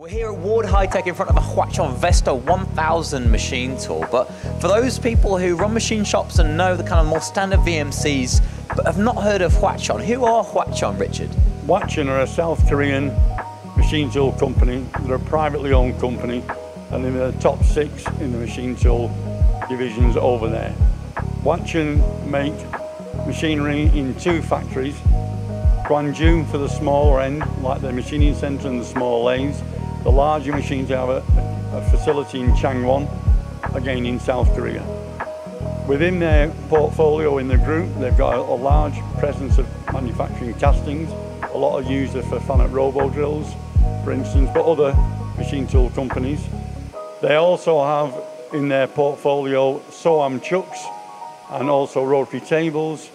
We're here at Ward High Tech in front of a Hwacheon Vesta 1000 machine tool, but for those people who run machine shops and know the kind of more standard VMCs but have not heard of Hwacheon, who are Hwacheon, Richard? Hwacheon are a South Korean machine tool company. They're a privately owned company and they're the top 6 in the machine tool divisions over there. Hwacheon make machinery in 2 factories, Gwangju for the smaller end, like the machining centre and the small lanes. The larger machines have a facility in Changwon, again in South Korea. Within their portfolio in the group, they've got a large presence of manufacturing castings, a lot of users for FANUC Robo Drills, for instance, but other machine tool companies. They also have in their portfolio Soam Chucks and also Rotary Tables.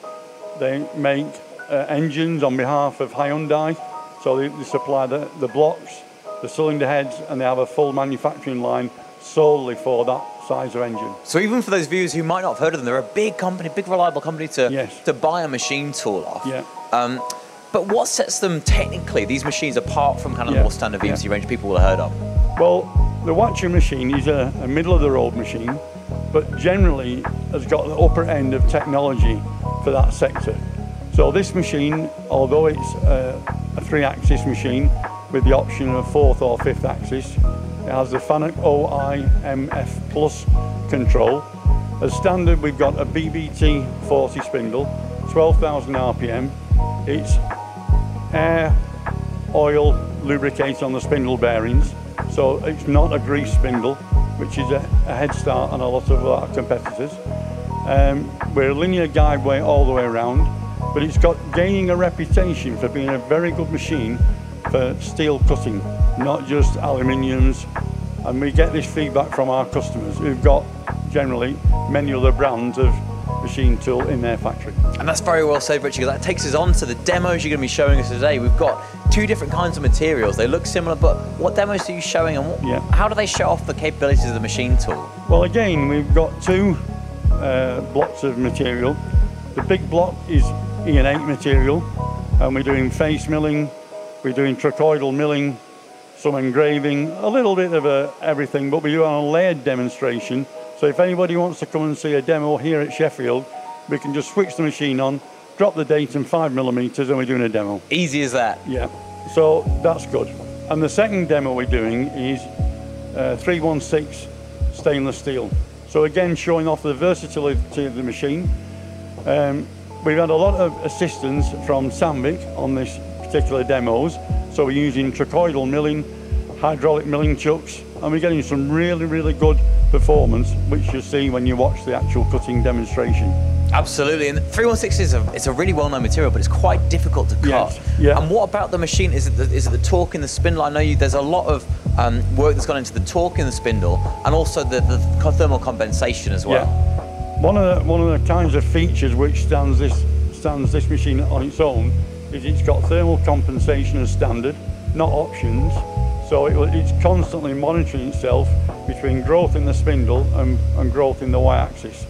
They make engines on behalf of Hyundai, so they supply the blocks, the cylinder heads, and they have a full manufacturing line solely for that size of engine. So even for those viewers who might not have heard of them, they're a big company, big reliable company to buy a machine tool off. Yeah. But what sets them technically, these machines, apart from kind of the more standard VMC range people will have heard of? Well, the Hwacheon machine is a middle of the road machine, but generally has got the upper end of technology for that sector. So this machine, although it's a 3-axis machine, with the option of 4th or 5th axis. It has the FANUC OIMF Plus control. As standard, we've got a BBT40 spindle, 12,000 RPM. It's air, oil, lubricate on the spindle bearings. So it's not a grease spindle, which is a head start on a lot of our competitors. We're a linear guide way all the way around, but it's got gaining a reputation for being a very good machine for steel cutting, not just aluminiums, and we get this feedback from our customers who've got generally many other brands of machine tool in their factory. And that's very well said, Richard, because that takes us on to the demos you're going to be showing us today. We've got 2 different kinds of materials. They look similar, but what demos are you showing and how do they show off the capabilities of the machine tool? Well, again, we've got 2 blocks of material. The big block is EN8 material, and we're doing face milling, we're doing trachoidal milling, some engraving, a little bit of everything, but we do a layered demonstration. So if anybody wants to come and see a demo here at Sheffield, we can just switch the machine on, drop the date in 5mm, and we're doing a demo. Easy as that. Yeah, so that's good. And the second demo we're doing is 316 stainless steel. So again, showing off the versatility of the machine. We've had a lot of assistance from Sandvik on this particular demos, so we're using trachoidal milling, hydraulic milling chucks, and we're getting some really good performance, which you'll see when you watch the actual cutting demonstration. Absolutely, and 316 is it's a really well-known material, but it's quite difficult to cut. Yes, yeah. And what about the machine? Is it the torque in the spindle? I know there's a lot of work that's gone into the torque in the spindle, and also the thermal compensation as well. Yeah. One of the kinds of features which stands this machine on its own is it's got thermal compensation as standard, not options, so it's constantly monitoring itself between growth in the spindle and growth in the y-axis,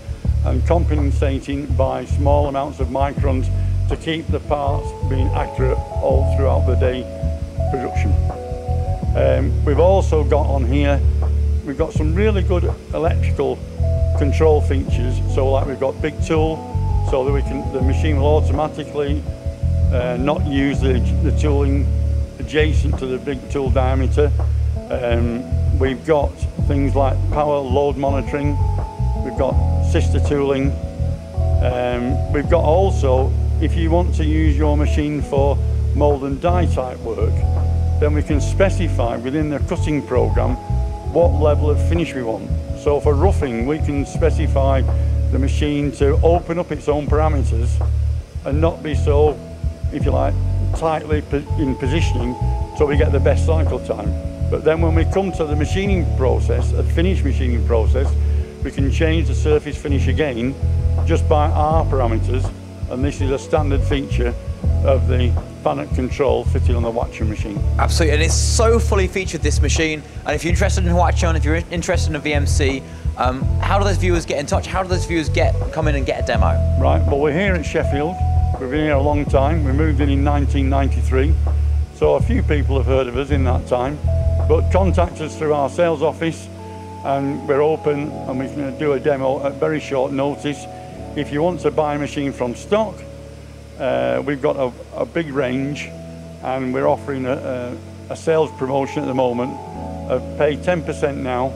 and compensating by small amounts of microns to keep the parts being accurate all throughout the day production. We've also got on here, we've got some really good electrical control features, so like we've got big tool, so that the machine will automatically not use the tooling adjacent to the big tool diameter. We've got things like power load monitoring, we've got sister tooling, we've got also, if you want to use your machine for mould and die type work, then we can specify within the cutting programme what level of finish we want. So for roughing, we can specify the machine to open up its own parameters and not be so, if you like, tightly in positioning so we get the best cycle time. But then when we come to the machining process, the finish machining process, we can change the surface finish again just by our parameters, and this is a standard feature of the FANUC control fitted on the Hwacheon machine. Absolutely, and it's so fully featured, this machine, and if you're interested in Hwacheon, if you're interested in a VMC, how do those viewers get in touch? How do those viewers come in and get a demo? Right, well, we're here at Sheffield. We've been here a long time. We moved in 1993, so a few people have heard of us in that time. But contact us through our sales office, and we're open and we can do a demo at very short notice. If you want to buy a machine from stock, we've got a big range, and we're offering a sales promotion at the moment of pay 10% now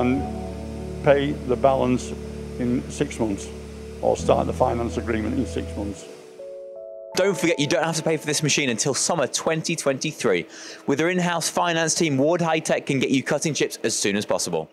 and pay the balance in 6 months, or start the finance agreement in 6 months. Don't forget, you don't have to pay for this machine until summer 2023. With their in-house finance team, Ward High Tech can get you cutting chips as soon as possible.